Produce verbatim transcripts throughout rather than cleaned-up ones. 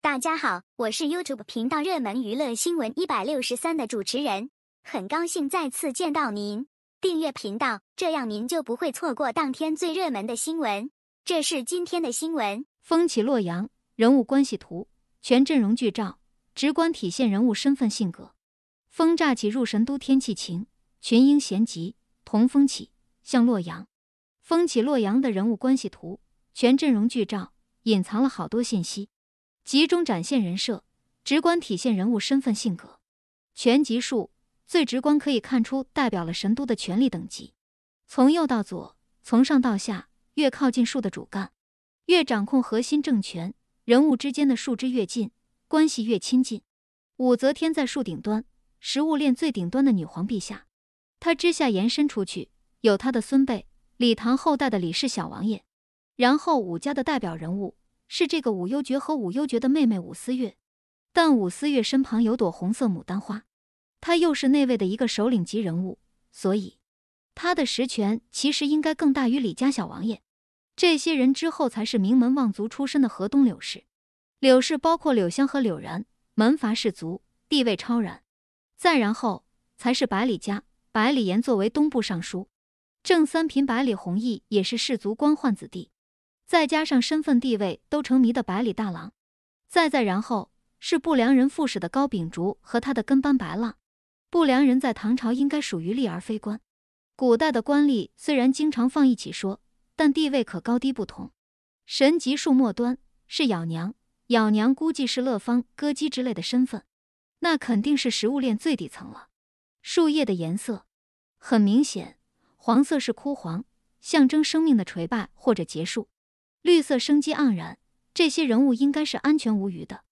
大家好，我是 YouTube 频道热门娱乐新闻一六三的主持人，很高兴再次见到您。订阅频道，这样您就不会错过当天最热门的新闻。这是今天的新闻：风起洛阳，人物关系图，全阵容剧照，直观体现人物身份性格。风乍起入神都，天气晴，群英咸集，同风起向洛阳。风起洛阳的人物关系图。 全阵容剧照隐藏了好多信息，集中展现人设，直观体现人物身份性格。全集数最直观可以看出，代表了神都的权力等级。从右到左，从上到下，越靠近树的主干，越掌控核心政权，人物之间的树枝越近，关系越亲近。武则天在树顶端，食物链最顶端的女皇陛下，她之下延伸出去，有她的孙辈，李唐后代的李氏小王爷。 然后武家的代表人物是这个武幽爵和武幽爵的妹妹武思月，但武思月身旁有朵红色牡丹花，她又是内卫的一个首领级人物，所以她的实权其实应该更大于李家小王爷。这些人之后才是名门望族出身的河东柳氏，柳氏包括柳湘和柳然，门阀氏族，地位超然。再然后才是百里家，百里盐作为东部尚书，正三品百里弘毅也是氏族官宦子弟。 再加上身份地位都成谜的百里大郎，再再然后是不良人副使的高秉烛和他的跟班白浪。不良人在唐朝应该属于吏而非官，古代的官吏虽然经常放一起说，但地位可高低不同。神级数末端是咬娘，咬娘估计是乐芳、歌姬之类的身份，那肯定是食物链最底层了。树叶的颜色很明显，黄色是枯黄，象征生命的垂败或者结束。 绿色生机盎然，这些人物应该是安全无虞的。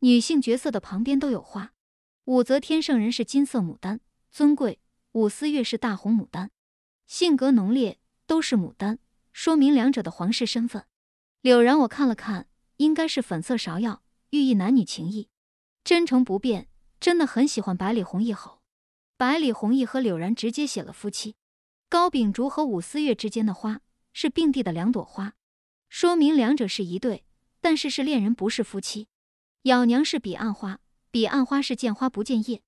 女性角色的旁边都有花，武则天圣人是金色牡丹，尊贵；武思月是大红牡丹，性格浓烈，都是牡丹，说明两者的皇室身份。柳然我看了看，应该是粉色芍药，寓意男女情谊，真诚不变，真的很喜欢百里弘毅吼。百里弘毅和柳然直接写了夫妻。高秉烛和武思月之间的花是并蒂的两朵花。 说明两者是一对，但是是恋人，不是夫妻。咬娘是彼岸花，彼岸花是见花不见叶，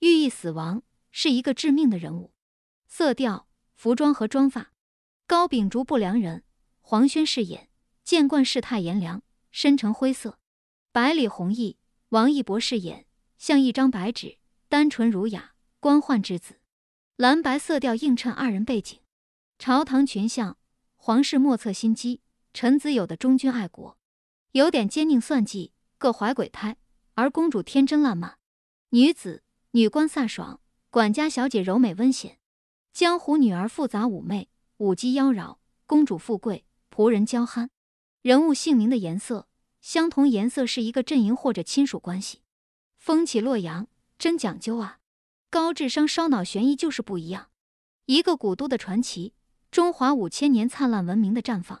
寓意死亡，是一个致命的人物。色调、服装和妆发，高秉烛不良人，黄轩饰演，见惯世态炎凉，深沉灰色。百里弘毅，王一博饰演，像一张白纸，单纯儒雅，官宦之子。蓝白色调映衬二人背景。朝堂群像，皇室莫测心机。 臣子有的忠君爱国，有点奸佞算计，各怀鬼胎；而公主天真烂漫，女子女官飒爽，管家小姐柔美温贤。江湖女儿复杂妩媚，舞姬妖娆，公主富贵，仆人娇憨。人物姓名的颜色相同，颜色是一个阵营或者亲属关系。风起洛阳真讲究啊！高智商烧脑悬疑就是不一样。一个古都的传奇，中华五千年灿烂文明的绽放。